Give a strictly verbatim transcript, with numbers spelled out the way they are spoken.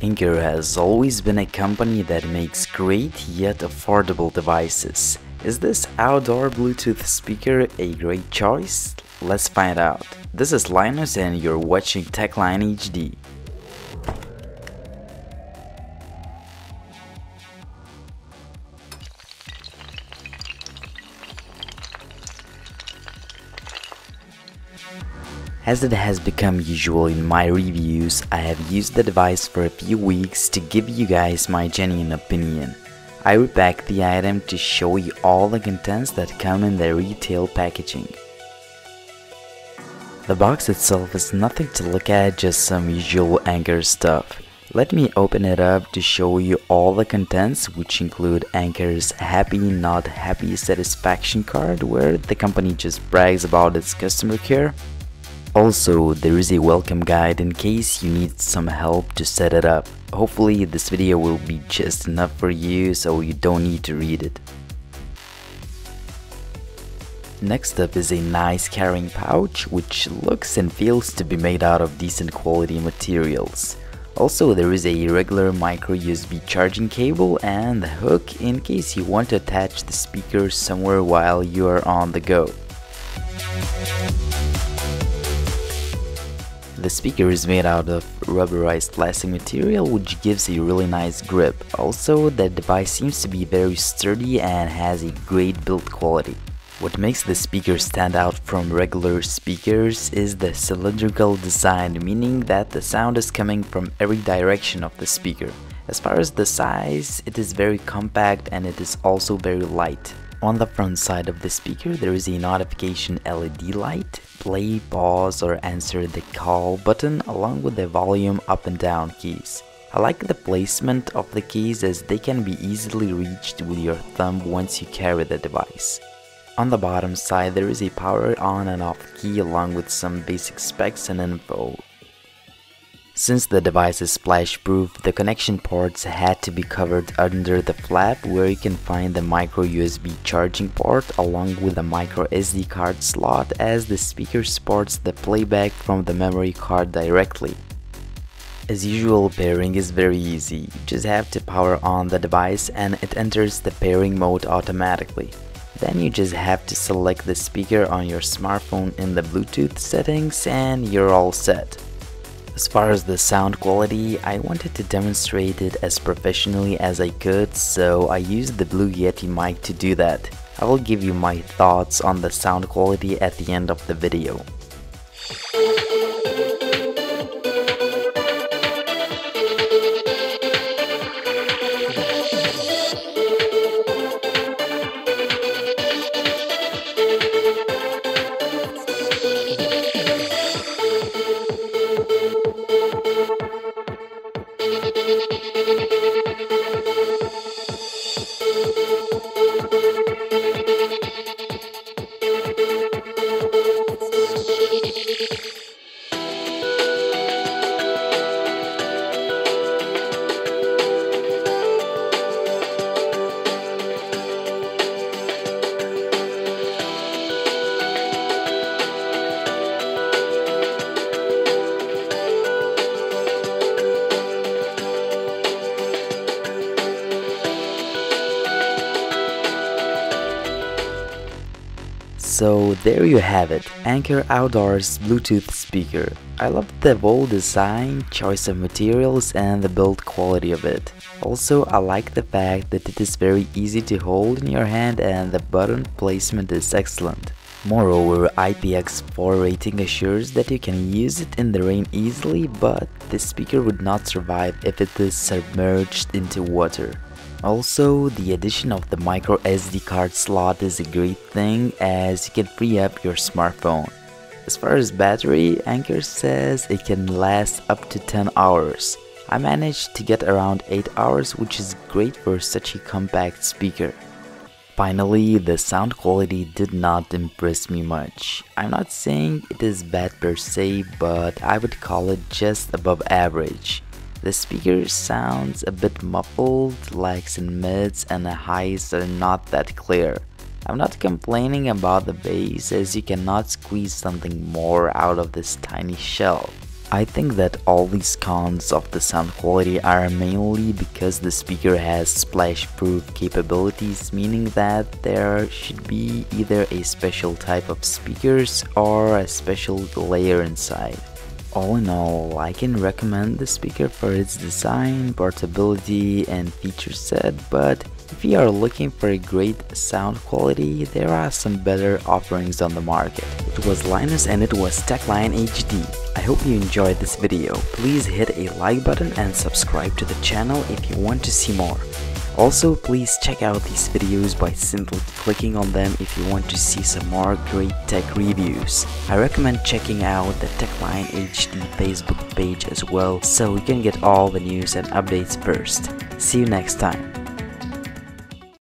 Anker has always been a company that makes great yet affordable devices. Is this outdoor Bluetooth speaker a great choice? Let's find out. This is Linus and you're watching Techline H D. As it has become usual in my reviews, I have used the device for a few weeks to give you guys my genuine opinion. I repacked the item to show you all the contents that come in the retail packaging. The box itself is nothing to look at, just some usual Anker stuff. Let me open it up to show you all the contents, which include Anker's happy not happy satisfaction card, where the company just brags about its customer care. Also, there is a welcome guide in case you need some help to set it up. Hopefully this video will be just enough for you, so you don't need to read it. Next up is a nice carrying pouch, which looks and feels to be made out of decent quality materials. Also, there is a regular micro U S B charging cable and the hook in case you want to attach the speaker somewhere while you are on the go. The speaker is made out of rubberized plastic material, which gives a really nice grip. Also, the device seems to be very sturdy and has a great build quality. What makes the speaker stand out from regular speakers is the cylindrical design, meaning that the sound is coming from every direction of the speaker. As far as the size, it is very compact and it is also very light. On the front side of the speaker there is a notification L E D light, play, pause or answer the call button along with the volume up and down keys. I like the placement of the keys as they can be easily reached with your thumb once you carry the device. On the bottom side there is a power on and off key along with some basic specs and info. Since the device is splash-proof, the connection ports had to be covered under the flap where you can find the micro U S B charging port along with a micro S D card slot, as the speaker supports the playback from the memory card directly. As usual, pairing is very easy. You just have to power on the device and it enters the pairing mode automatically. Then you just have to select the speaker on your smartphone in the Bluetooth settings and you're all set. As far as the sound quality, I wanted to demonstrate it as professionally as I could, so I used the Blue Yeti mic to do that. I will give you my thoughts on the sound quality at the end of the video. So there you have it, Anker Outdoors Bluetooth Speaker. I love the bold design, choice of materials and the build quality of it. Also, I like the fact that it is very easy to hold in your hand and the button placement is excellent. Moreover, I P X four rating assures that you can use it in the rain easily, but this speaker would not survive if it is submerged into water. Also, the addition of the micro S D card slot is a great thing as you can free up your smartphone. As far as battery, Anker says it can last up to ten hours. I managed to get around eight hours, which is great for such a compact speaker. Finally, the sound quality did not impress me much. I'm not saying it is bad per se, but I would call it just above average. The speaker sounds a bit muffled, lacks in mids and the highs are not that clear. I'm not complaining about the bass as you cannot squeeze something more out of this tiny shell. I think that all these cons of the sound quality are mainly because the speaker has splash-proof capabilities, meaning that there should be either a special type of speakers or a special layer inside. All in all, I can recommend the speaker for its design, portability and feature set, but if you are looking for a great sound quality, there are some better offerings on the market. It was Linus and it was Techline H D. I hope you enjoyed this video. Please hit a like button and subscribe to the channel if you want to see more. Also, please check out these videos by simply clicking on them if you want to see some more great tech reviews. I recommend checking out the Techline H D Facebook page as well, so you can get all the news and updates first. See you next time.